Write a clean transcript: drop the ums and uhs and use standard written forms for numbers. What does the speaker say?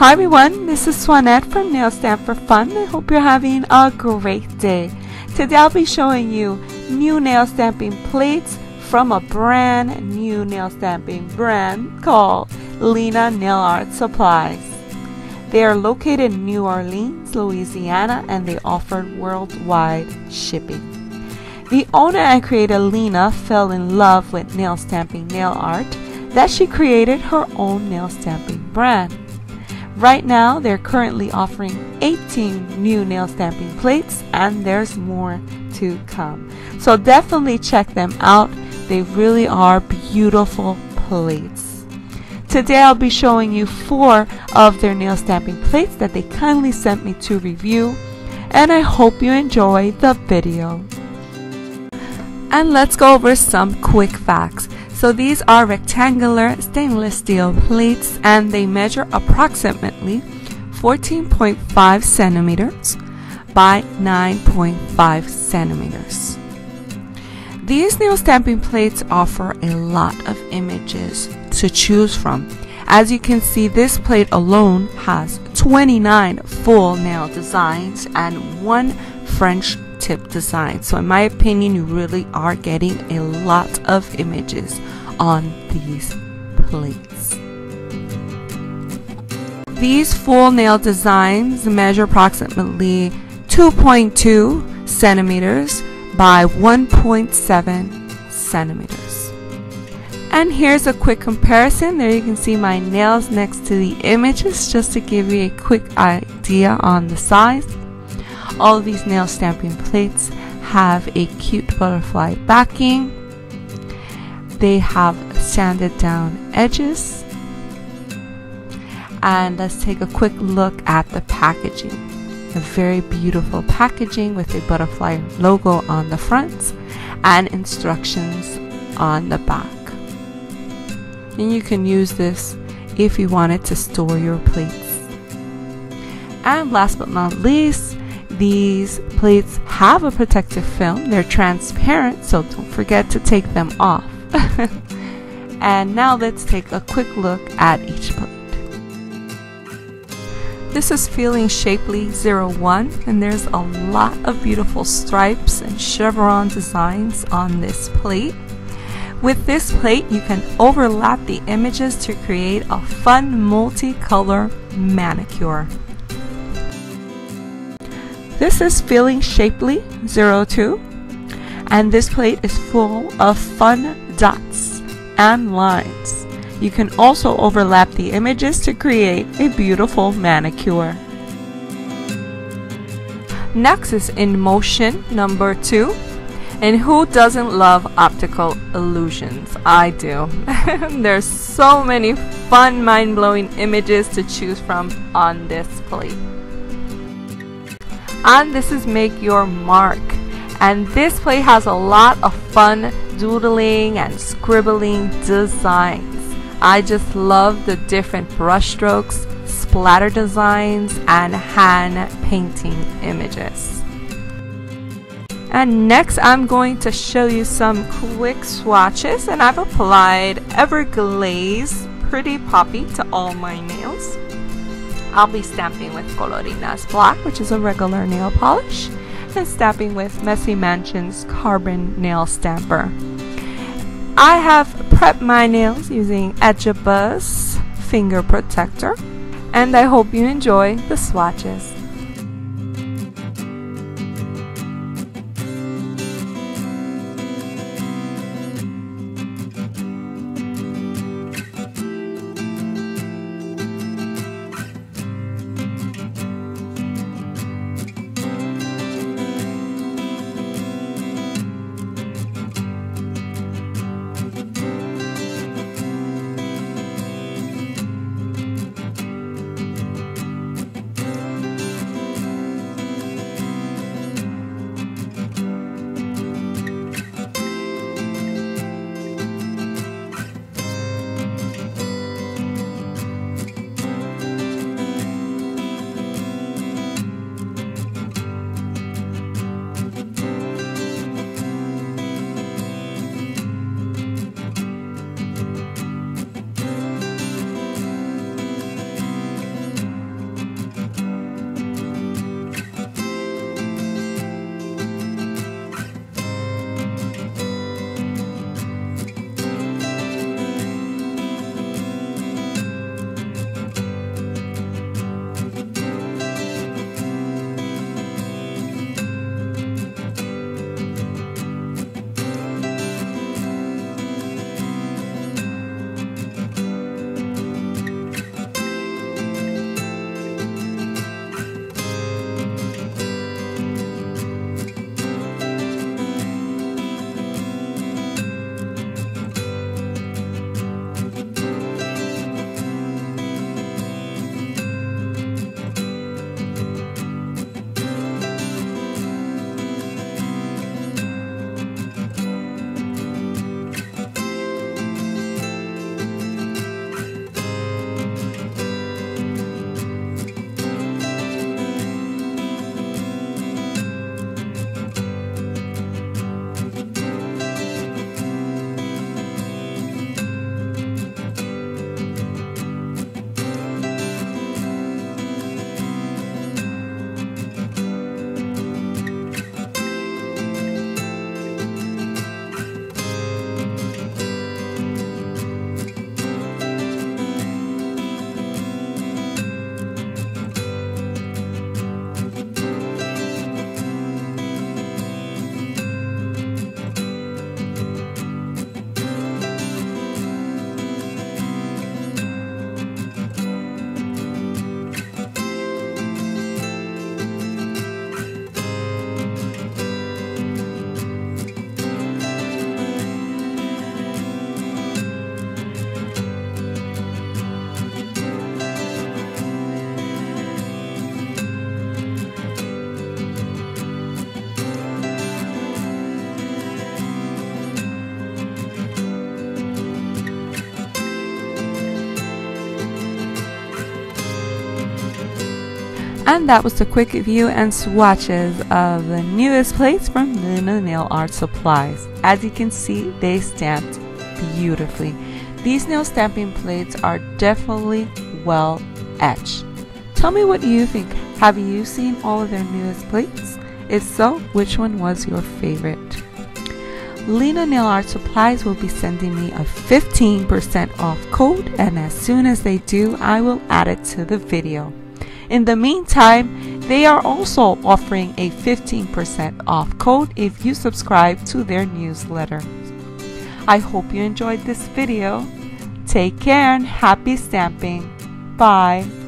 Hi everyone, this is Swanette from Nail Stamp for Fun. I hope you're having a great day. Today I'll be showing you new nail stamping plates from a brand new nail stamping brand called Lina Nail Art Supplies. They are located in New Orleans, Louisiana, and they offer worldwide shipping. The owner and creator Lina fell in love with nail stamping nail art that she created her own nail stamping brand. Right now, they're currently offering 18 new nail stamping plates, and there's more to come. So definitely check them out. They really are beautiful plates. Today, I'll be showing you 4 of their nail stamping plates that they kindly sent me to review, and I hope you enjoy the video. And let's go over some quick facts. So these are rectangular stainless steel plates, and they measure approximately 14.5 centimeters by 9.5 centimeters. These nail stamping plates offer a lot of images to choose from. As you can see, this plate alone has 29 full nail designs and 1 French tip design. So in my opinion, you really are getting a lot of images on these plates. These full nail designs measure approximately 2.2 centimeters by 1.7 centimeters. And here's a quick comparison. There you can see my nails next to the images just to give you a quick idea on the size. All of these nail stamping plates have a cute butterfly backing. They have sanded down edges. And let's take a quick look at the packaging. A very beautiful packaging with a butterfly logo on the front and instructions on the back. And you can use this if you wanted to store your plates. And last but not least, these plates have a protective film. They're transparent, so don't forget to take them off. And now let's take a quick look at each plate. This is Feeling Shapely 01, and there's a lot of beautiful stripes and chevron designs on this plate. With this plate, you can overlap the images to create a fun multicolor manicure. This is Feeling Shapely 02, and this plate is full of fun dots and lines. You can also overlap the images to create a beautiful manicure. Next is In Motion number 2, and who doesn't love optical illusions? I do. There's so many fun, mind-blowing images to choose from on this plate. And this is Make Your Mark, and this plate has a lot of fun doodling and scribbling designs. I just love the different brush strokes, splatter designs, and hand painting images. And next I'm going to show you some quick swatches, and I've applied Everglaze Pretty Poppy to all my nails. I'll be stamping with Colorina's Black, which is a regular nail polish, and stamping with Messy Mansion's Carbon Nail Stamper. I have prepped my nails using Etcha Buzz Finger Protector, and I hope you enjoy the swatches. And that was the quick view and swatches of the newest plates from Lina Nail Art Supplies. As you can see, they stamped beautifully. These nail stamping plates are definitely well etched. Tell me what you think. Have you seen all of their newest plates? If so, which one was your favorite? Lina Nail Art Supplies will be sending me a 15% off code, and as soon as they do, I will add it to the video. In the meantime, they are also offering a 15% off code if you subscribe to their newsletter. I hope you enjoyed this video. Take care and happy stamping. Bye.